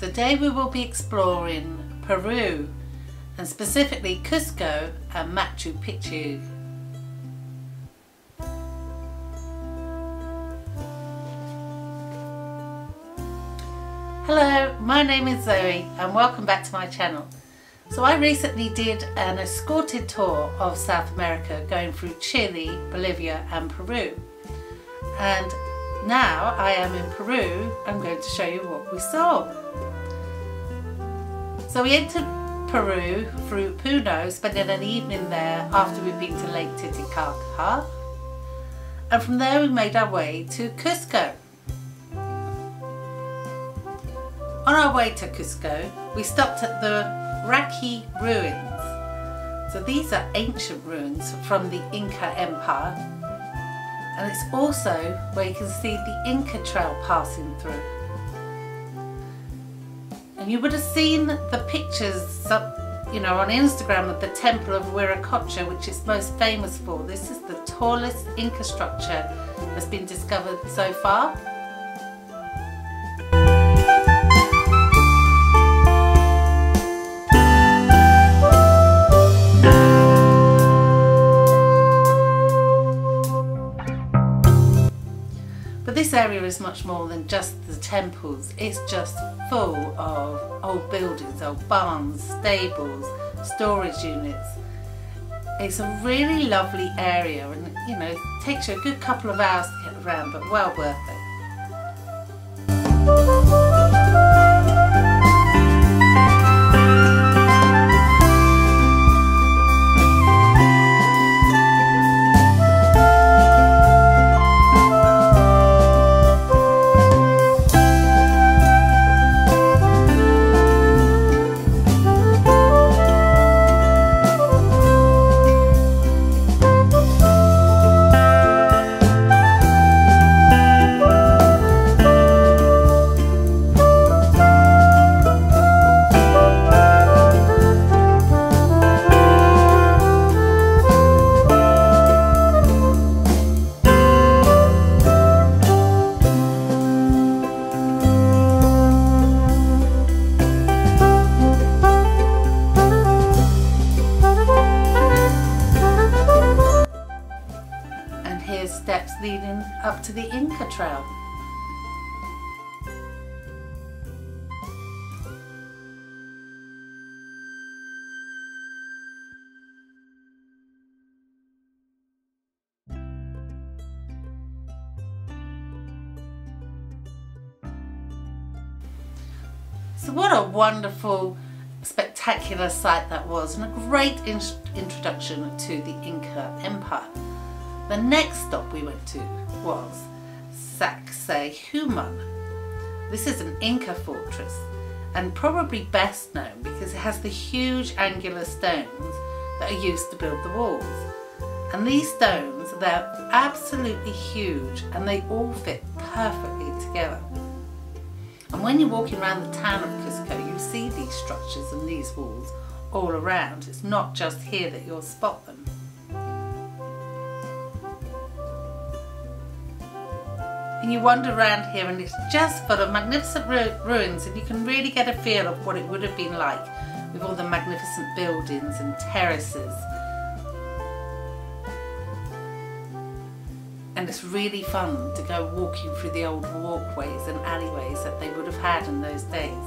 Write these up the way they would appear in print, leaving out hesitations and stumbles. Today we will be exploring Peru, and specifically Cusco and Machu Picchu. Hello, my name is Zoe and welcome back to my channel. So I recently did an escorted tour of South America, going through Chile, Bolivia and Peru. And now I am in Peru. I'm going to show you what we saw. So we entered Peru through Puno, spending an evening there after we'd been to Lake Titicaca. And from there we made our way to Cusco. On our way to Cusco, we stopped at the Raqchi Ruins. So these are ancient ruins from the Inca Empire. And it's also where you can see the Inca Trail passing through. And you would have seen the pictures on Instagram of the Temple of Wiracocha, which it's most famous for. This is the tallest Inca structure that's been discovered so far. This area is much more than just the temples. It's just full of old buildings, old barns, stables, storage units. It's a really lovely area, and it takes you a good couple of hours to get around, but well worth it. Steps leading up to the Inca Trail. So what a wonderful, spectacular sight that was, and a great introduction to the Inca Empire. The next stop we went to was Sacsayhuamán. This is an Inca fortress, and probably best known because it has the huge angular stones that are used to build the walls. And these stones, they're absolutely huge and they all fit perfectly together. And when you're walking around the town of Cusco, you see these structures and these walls all around. It's not just here that you'll spot them. And you wander around here, and it's just full of magnificent ruins, and you can really get a feel of what it would have been like with all the magnificent buildings and terraces. And it's really fun to go walking through the old walkways and alleyways that they would have had in those days.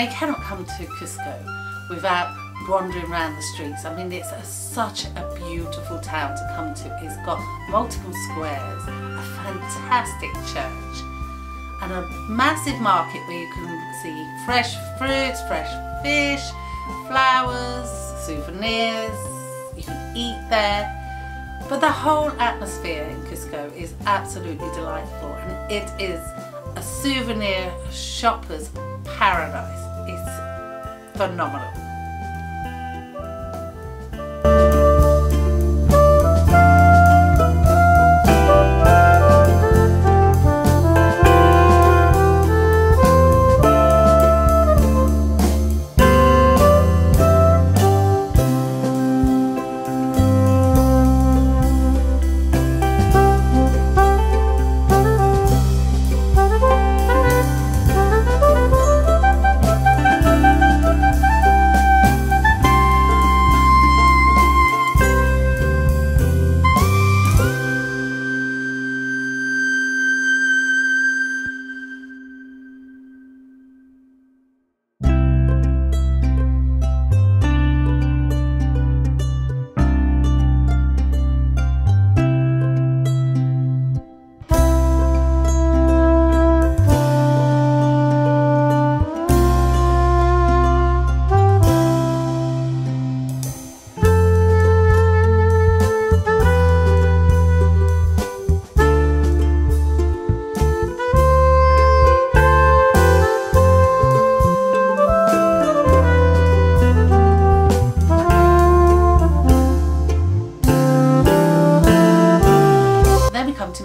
You cannot come to Cusco without wandering around the streets. I mean, it's such a beautiful town to come to. It's got multiple squares, a fantastic church, and a massive market where you can see fresh fruits, fresh fish, flowers, souvenirs. You can eat there. But the whole atmosphere in Cusco is absolutely delightful, and it is a souvenir shopper's paradise. It's phenomenal.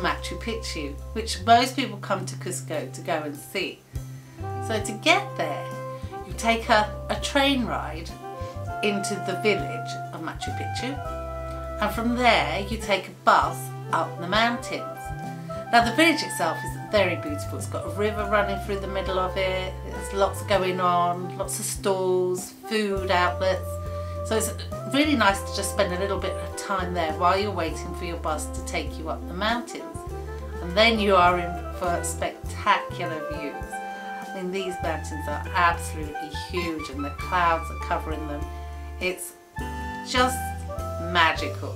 Machu Picchu, which most people come to Cusco to go and see. So to get there, you take a train ride into the village of Machu Picchu, and from there you take a bus up the mountains. Now the village itself is very beautiful. It's got a river running through the middle of it. There's lots going on, lots of stalls, food outlets. So it's really nice to just spend a little bit of time there while you're waiting for your bus to take you up the mountains. And then you are in for spectacular views. I mean, these mountains are absolutely huge and the clouds are covering them. It's just magical.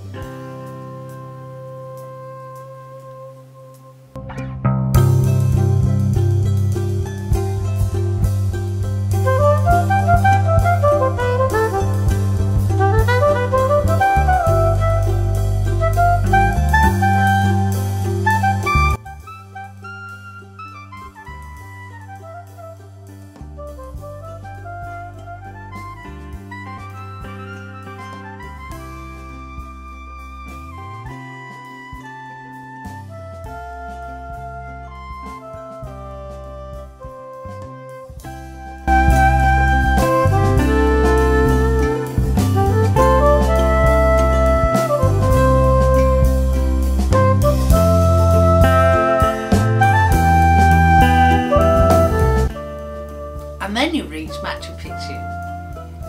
Machu Picchu,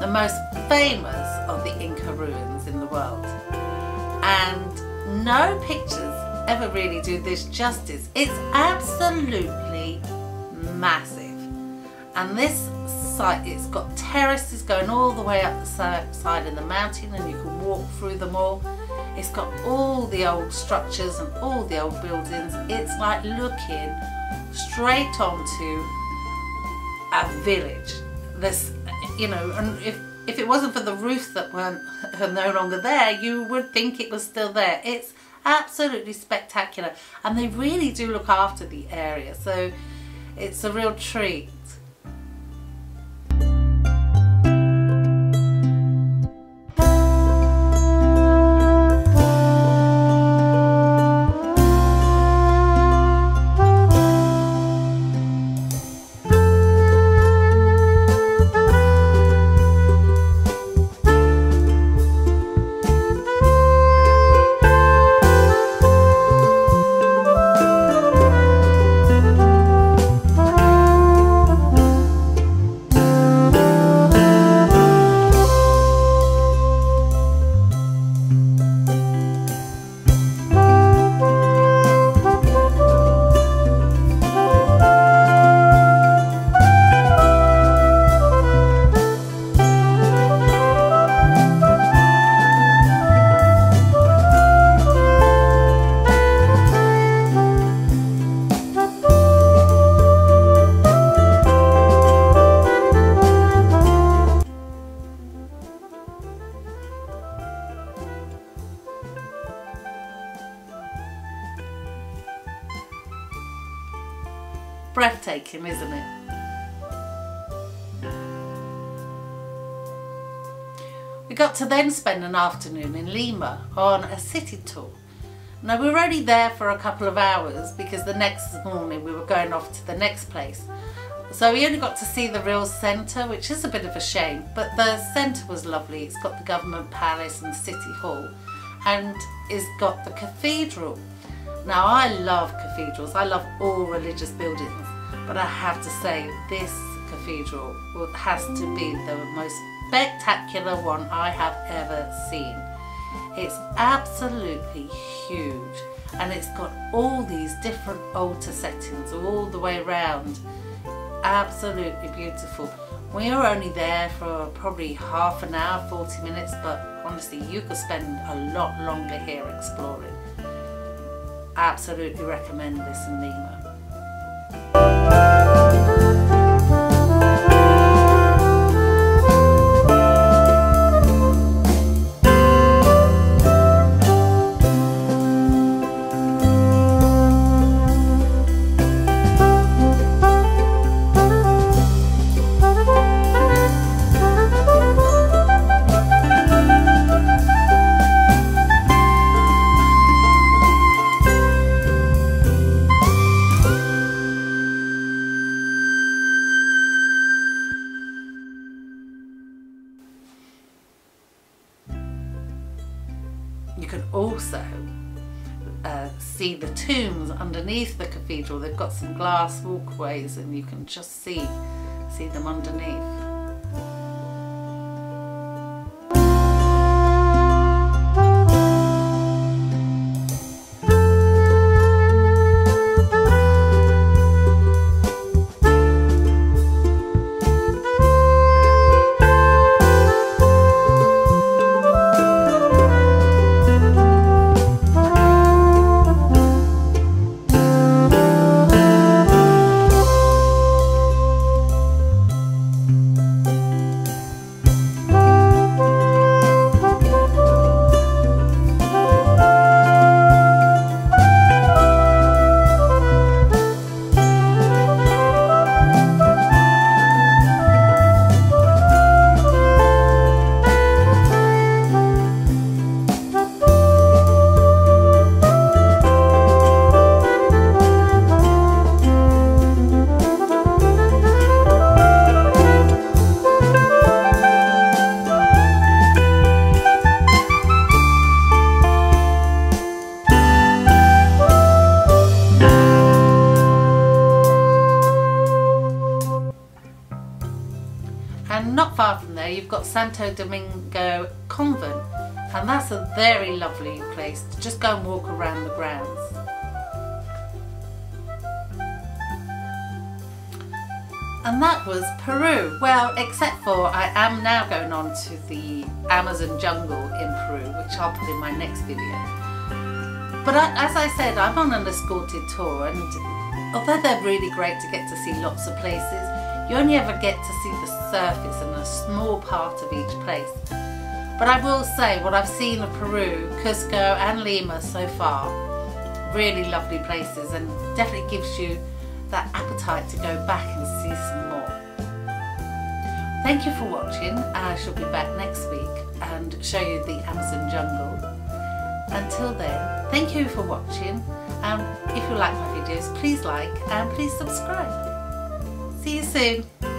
the most famous of the Inca ruins in the world, and no pictures ever really do this justice. It's absolutely massive, and this site, it's got terraces going all the way up the side of the mountain and you can walk through them all. It's got all the old structures and all the old buildings. It's like looking straight onto a village. This, you know, and if it wasn't for the roofs that are no longer there, you would think it was still there. It's absolutely spectacular, and they really do look after the area, so it's a real treat. like him, isn't it? We got to then spend an afternoon in Lima on a city tour. Now we were only there for a couple of hours because the next morning we were going off to the next place. So we only got to see the real centre, which is a bit of a shame, but the centre was lovely. It's got the government palace and the city hall, and it's got the cathedral. Now I love cathedrals, I love all religious buildings, but I have to say this cathedral has to be the most spectacular one I have ever seen. It's absolutely huge, and it's got all these different altar settings all the way around. Absolutely beautiful. We were only there for probably half an hour, 40 minutes, but honestly you could spend a lot longer here exploring. Absolutely recommend this in Lima. You can also see the tombs underneath the cathedral. They've got some glass walkways and you can just see them underneath. And not far from there you've got Domingo Convent, and that's a very lovely place to just go and walk around the grounds. And that was Peru. Well, except for I am now going on to the Amazon jungle in Peru, which I'll put in my next video. But as I said, I'm on an escorted tour, and although they're really great to get to see lots of places, you only ever get to see the surface and a small part of each place. But I will say what I've seen of Peru, Cusco and Lima so far, really lovely places, and definitely gives you that appetite to go back and see some more. Thank you for watching. I shall be back next week and show you the Amazon jungle. Until then, thank you for watching, and if you like my videos please like and please subscribe. See you soon.